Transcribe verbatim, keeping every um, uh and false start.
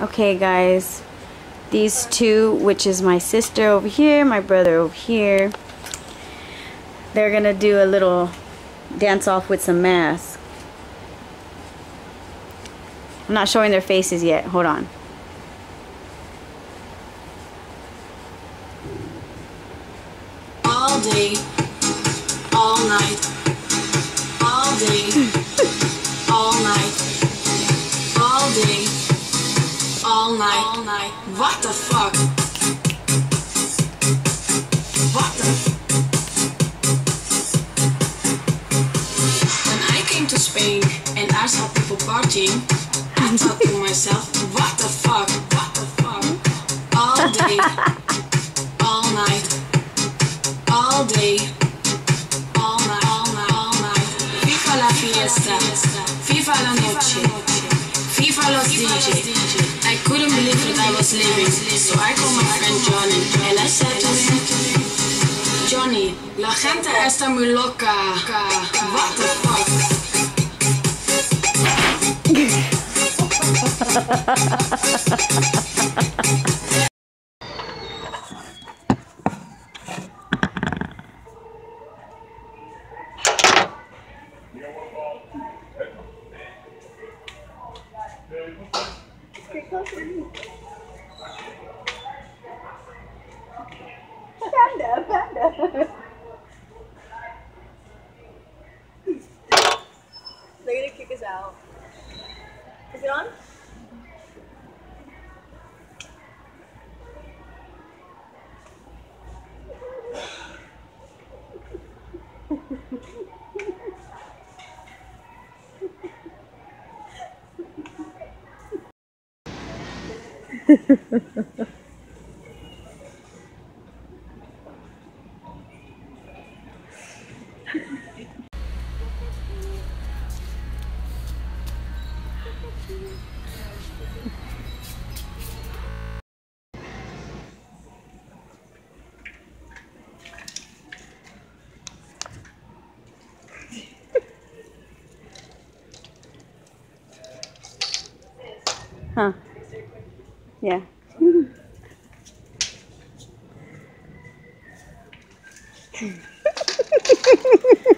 Okay guys, these two, which is my sister over here, my brother over here, they're gonna do a little dance off with some masks. I'm not showing their faces yet, hold on. All day, all night, all day, all night, all day, all night, all night. What the fuck? What the? When I came to Spain and I saw people partying, I thought to myself, what the fuck? What the fuck? All day, all night. All day, all night, all night, all night. Viva la fiesta, viva la noche, viva los D Js. I couldn't believe what I was living, so I called my friend Johnny and I said to him, Johnny, la gente está muy loca. What the fuck? Panda, panda. They're gonna kick us out. Is it on? Huh. Yeah.